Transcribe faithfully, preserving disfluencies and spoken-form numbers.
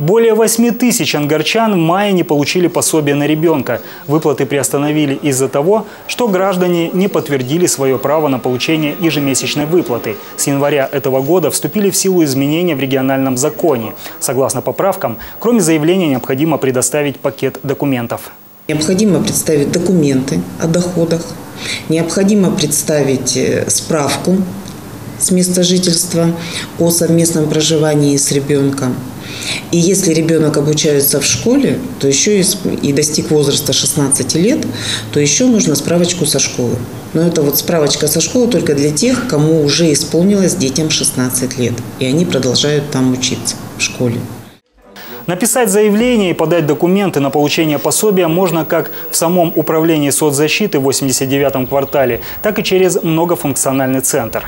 Более восьми тысяч ангарчан в мае не получили пособие на ребенка. Выплаты приостановили из-за того, что граждане не подтвердили свое право на получение ежемесячной выплаты. С января этого года вступили в силу изменения в региональном законе. Согласно поправкам, кроме заявления необходимо предоставить пакет документов. Необходимо представить документы о доходах, необходимо представить справку с места жительства о совместном проживании с ребенком. И если ребенок обучается в школе, то еще и достиг возраста шестнадцати лет, то еще нужно справочку со школы. Но это вот справочка со школы только для тех, кому уже исполнилось детям шестнадцать лет, и они продолжают там учиться в школе. Написать заявление и подать документы на получение пособия можно как в самом управлении соцзащиты в восемьдесят девятом квартале, так и через многофункциональный центр.